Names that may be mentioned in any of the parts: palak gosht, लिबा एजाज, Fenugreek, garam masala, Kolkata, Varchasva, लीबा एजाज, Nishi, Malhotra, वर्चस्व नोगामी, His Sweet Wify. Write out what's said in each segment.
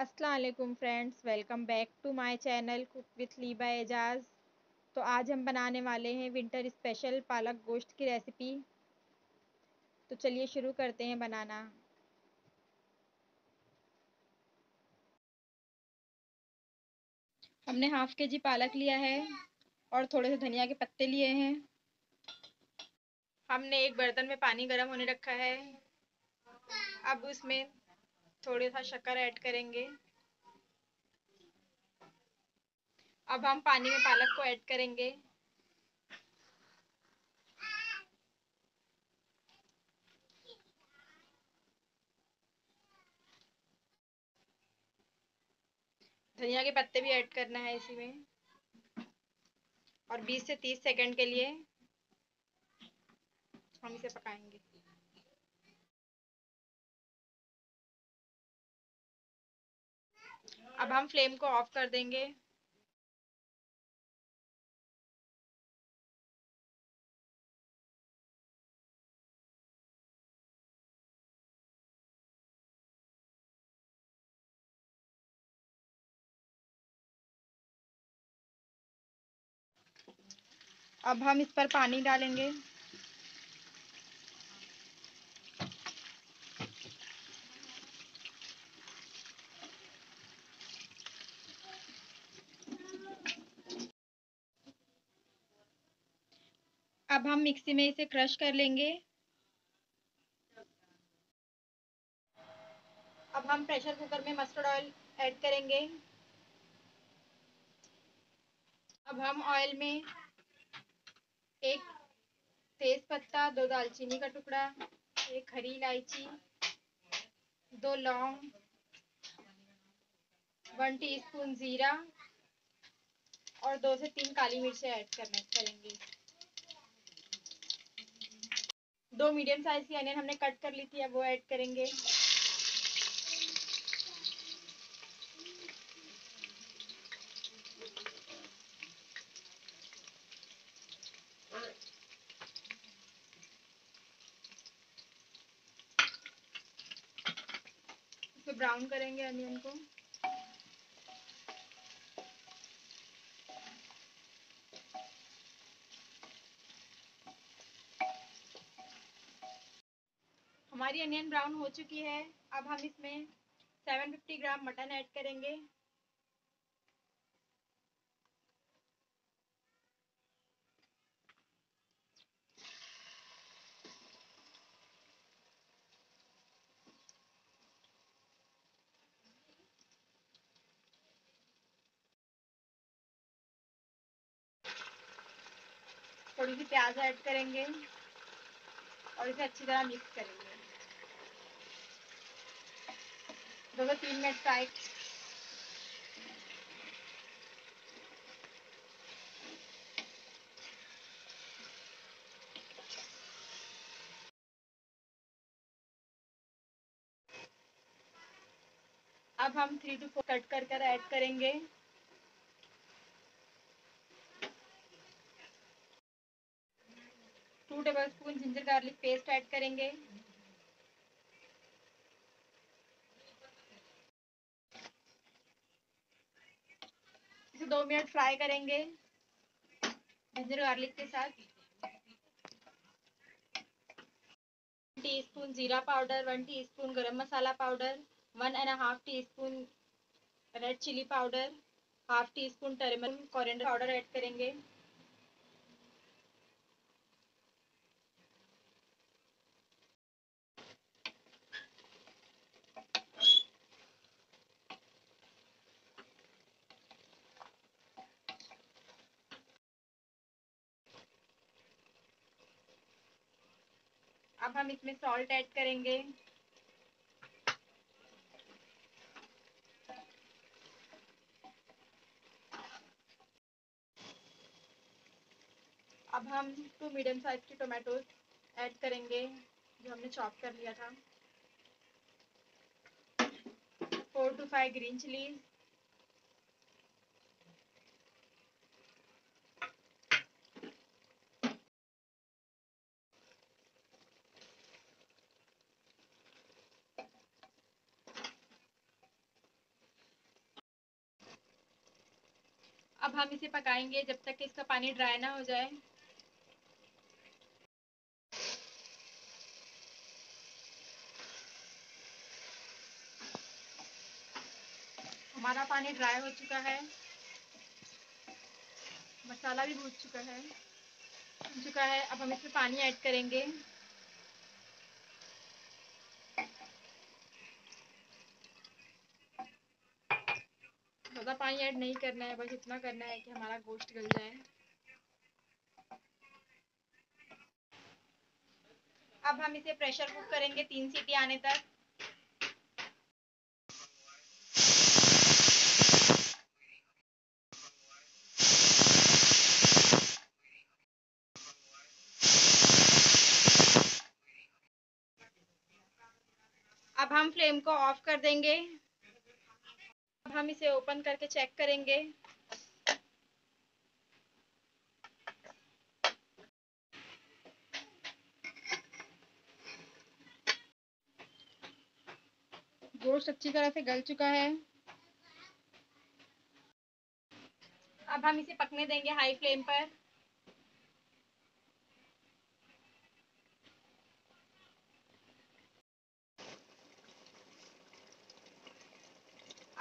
अस्सलाम वालेकुम friends, welcome back to my channel cook with लीबा एजाज। तो आज हम बनाने वाले हैं विंटर स्पेशल पालक गोश्त की रेसिपी। तो चलिए शुरू करते हैं बनाना। हमने हाफ केजी पालक लिया है और थोड़े से धनिया के पत्ते लिए हैं। हमने एक बर्तन में पानी गर्म होने रखा है। अब उसमें थोड़ा सा शक्कर ऐड करेंगे। अब हम पानी में पालक को ऐड करेंगे। धनिया के पत्ते भी ऐड करना है इसी में और 20 से 30 सेकंड के लिए हम इसे पकाएंगे। अब हम फ्लेम को ऑफ कर देंगे। अब हम इस पर पानी डालेंगे। अब हम मिक्सी में इसे क्रश कर लेंगे। अब हम प्रेशर कुकर में मस्टर्ड ऑयल ऐड करेंगे। अब हम ऑयल में एक तेज पत्ता, 2 दालचीनी का टुकड़ा, 1 हरी इलायची, 2 लौंग, 1 टीस्पून जीरा और 2 से 3 काली मिर्चें ऐड करेंगे। 2 मीडियम साइज की अनियन हमने कट कर ली थी, अब वो ऐड करेंगे। इसको ब्राउन करेंगे अनियन को। हमारी अनियन ब्राउन हो चुकी है। अब हम इसमें 750 ग्राम मटन ऐड करेंगे। थोड़ी सी प्याज ऐड करेंगे और इसे अच्छी तरह मिक्स करेंगे। 2 से 3 मिनट फ्राई। अब हम 3 से 4 कट कर ऐड करेंगे। Two tablespoon ginger garlic paste add करेंगे। इसे 2 मिनट फ्राई करेंगे जिंजर गार्लिक के साथ। 1 टीस्पून जीरा powder, 1 teaspoon garam masala powder, 1.5 teaspoon red chilli powder, ½ teaspoon turmeric coriander powder add करेंगे। अब हम इसमें सॉल्ट ऐड करेंगे। अब हम 2 मीडियम साइज के टोमेटोज ऐड करेंगे जो हमने चॉप कर लिया था। 4 से 5 ग्रीन चिलीज, अब हम इसे पकाएंगे जब तक कि इसका पानी ड्राई ना हो जाए। हमारा पानी ड्राई हो चुका है, मसाला भी भून चुका है। अब हम इसमें पानी ऐड करेंगे। ज़्यादा पानी ऐड नहीं करना है, बस इतना करना है कि हमारा गोश्त गल जाए। अब हम इसे प्रेशर कुक करेंगे 3 सीटी आने तक। अब हम फ्लेम को ऑफ कर देंगे। अब हम इसे ओपन करके चेक करेंगे। गोश्त अच्छी तरह से गल चुका है। अब हम इसे पकने देंगे हाई फ्लेम पर।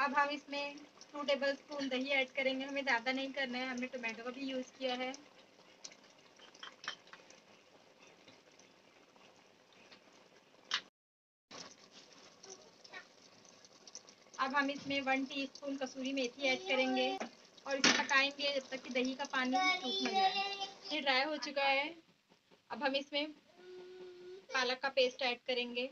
अब हम इसमें 2 टेबलस्पून दही ऐड करेंगे। हमें ज़्यादा नहीं करना है, हमने टोमेटो का भी यूज़ किया है। अब हम इसमें 1 टीस्पून कसूरी मेथी ऐड करेंगे और इसे पकाएंगे जब तक कि दही का पानी सूख न जाए। ये ड्राई हो चुका है। अब हम इसमें पालक का पेस्ट ऐड करेंगे।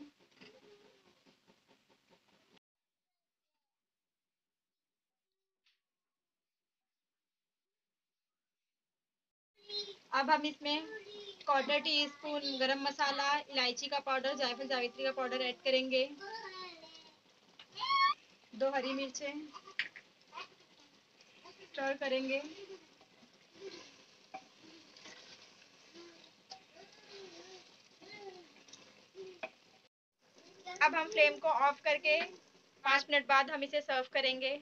अब हम इसमें 1/4 टीस्पून गरम मसाला, इलायची का पाउडर, जायफल जावित्री का पाउडर ऐड करेंगे, 2 हरी मिर्चें स्टर करेंगे। अब हम फ्लेम को ऑफ करके 5 मिनट बाद हम इसे सर्व करेंगे।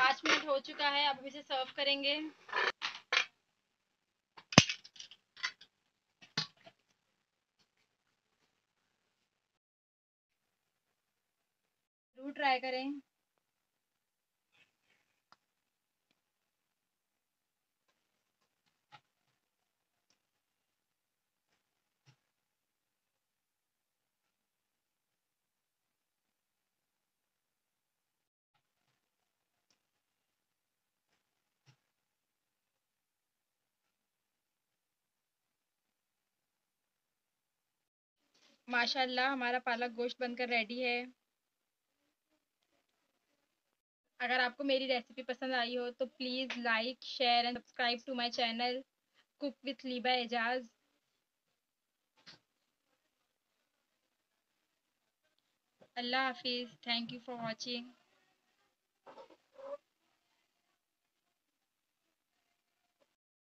5 मिनट हो चुका है, अब इसे सर्व करेंगे। जरूर ट्राई करें। माशाल्लाह, हमारा पालक गोश्त बनकर रेडी है। अगर आपको मेरी रेसिपी पसंद आई हो तो please like, share and subscribe to my channel cook with लिबा एजाज। अल्लाह हाफिज़। Thank you for watching.